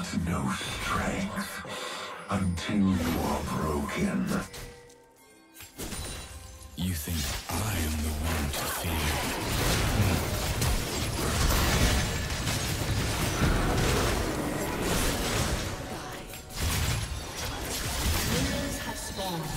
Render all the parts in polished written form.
but no strength until you are broken. You think I am the one to fear. Minions have spawned.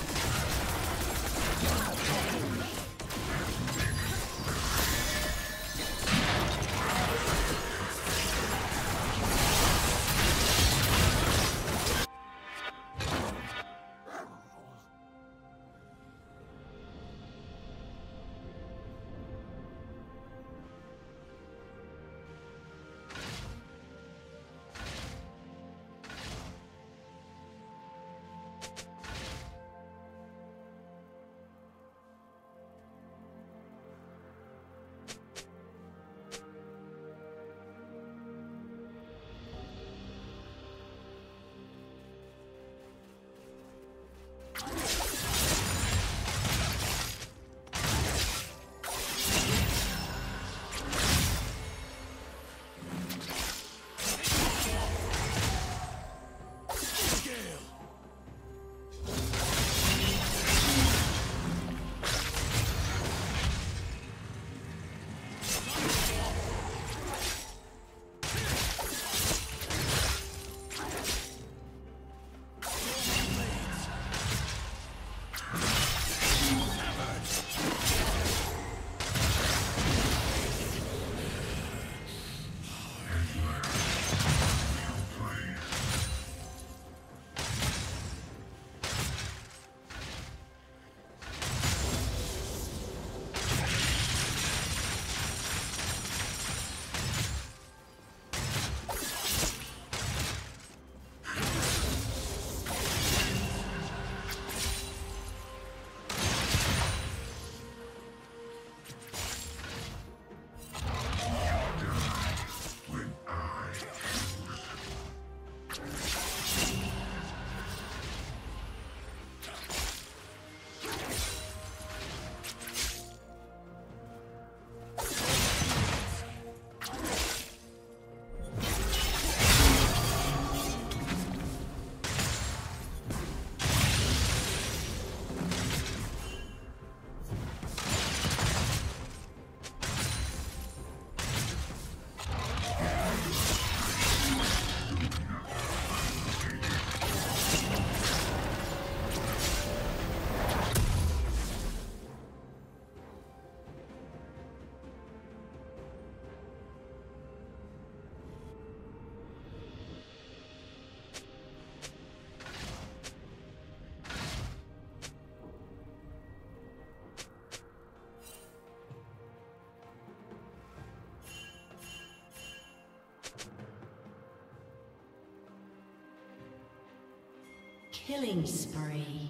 Killing spree.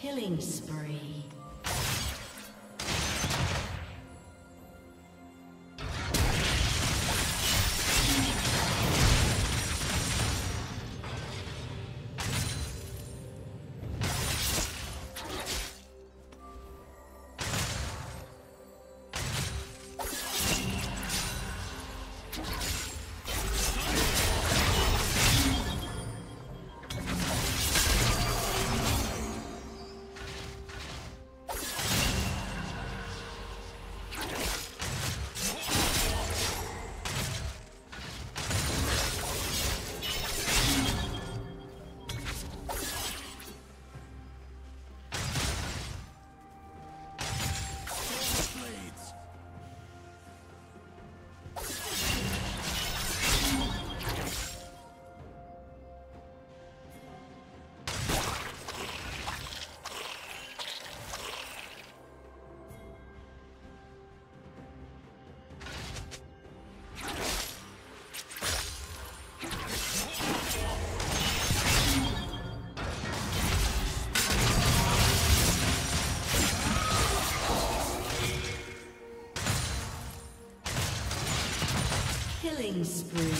Killing spree. Killing spree.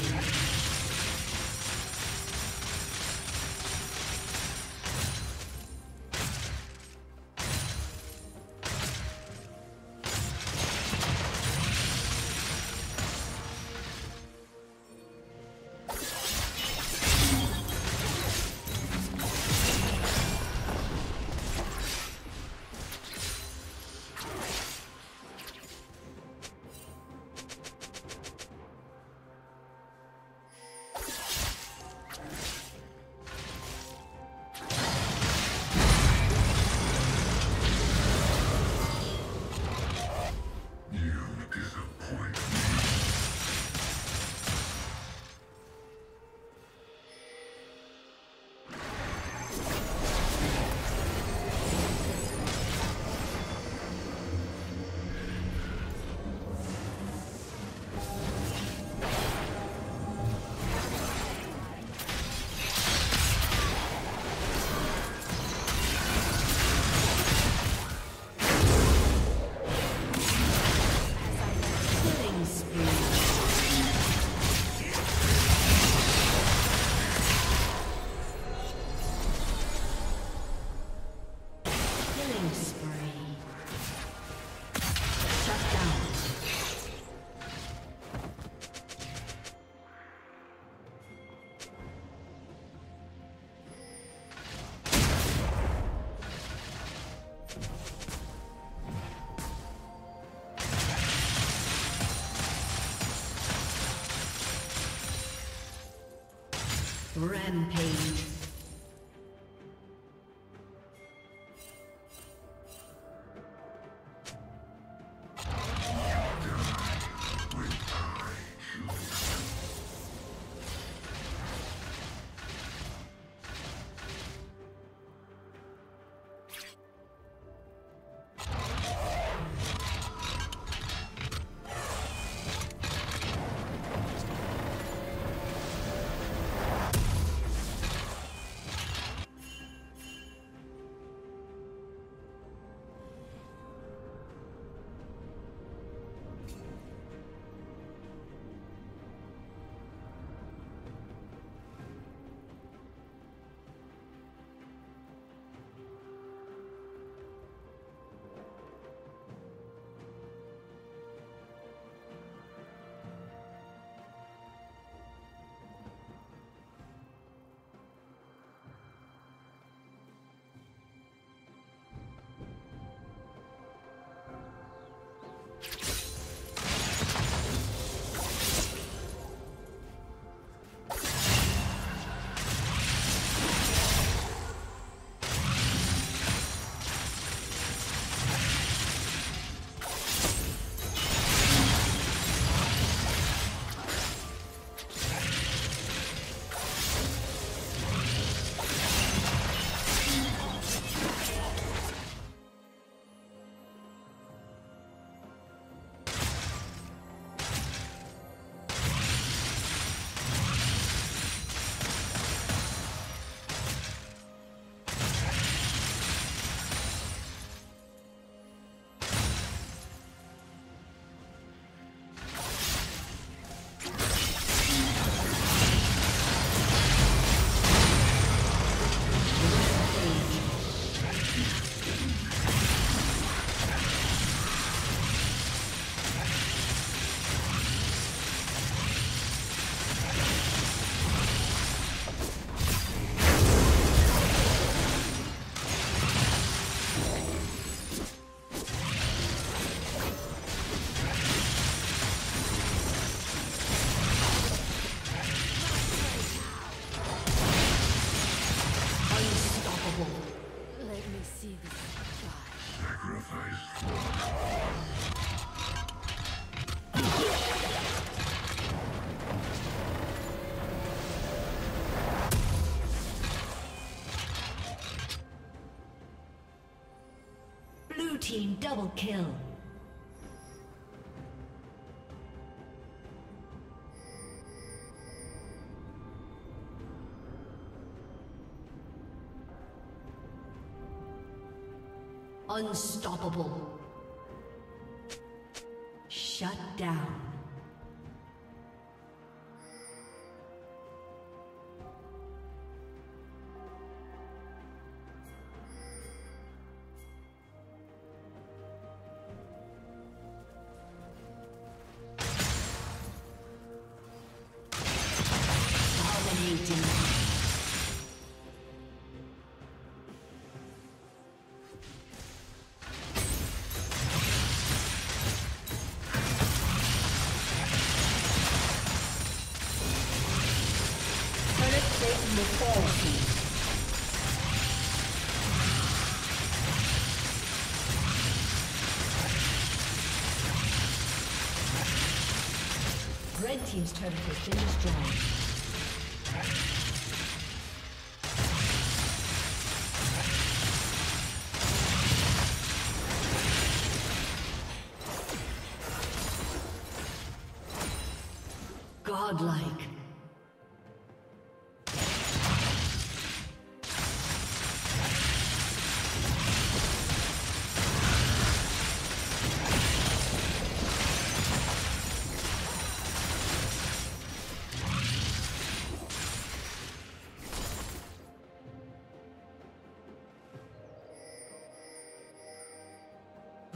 Rampage. team double kill. Unstoppable. Shut down. Red team's turret has been destroyed. Godlike.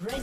Red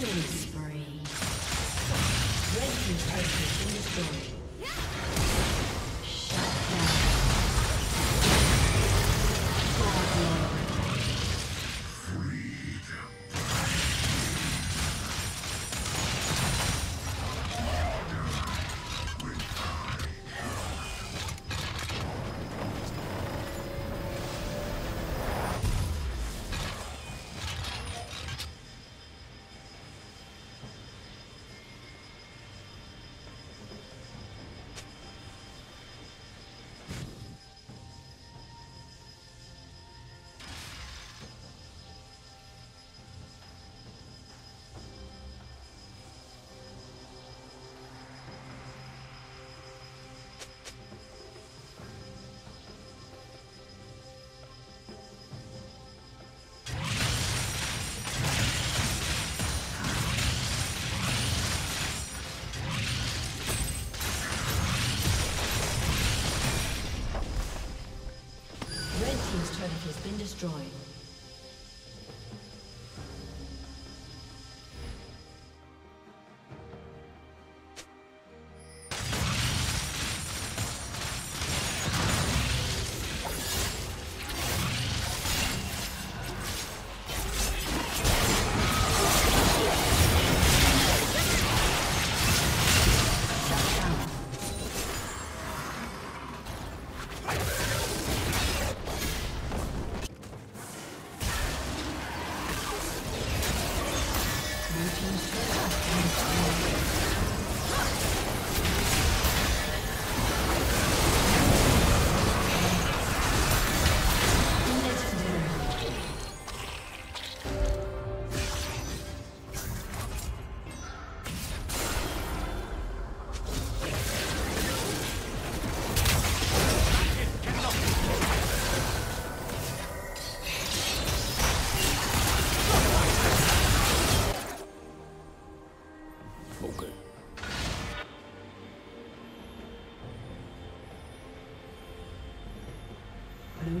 Killing spree. Red team's turret has been destroyed. Destroyed. Blue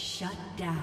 Shut down.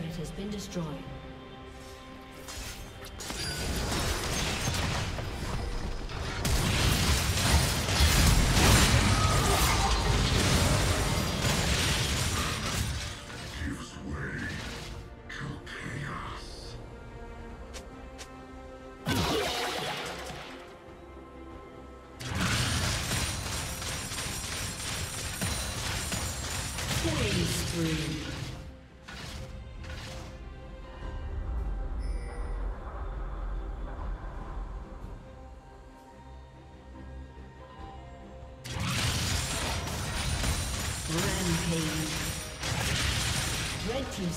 turret has been destroyed. Red team's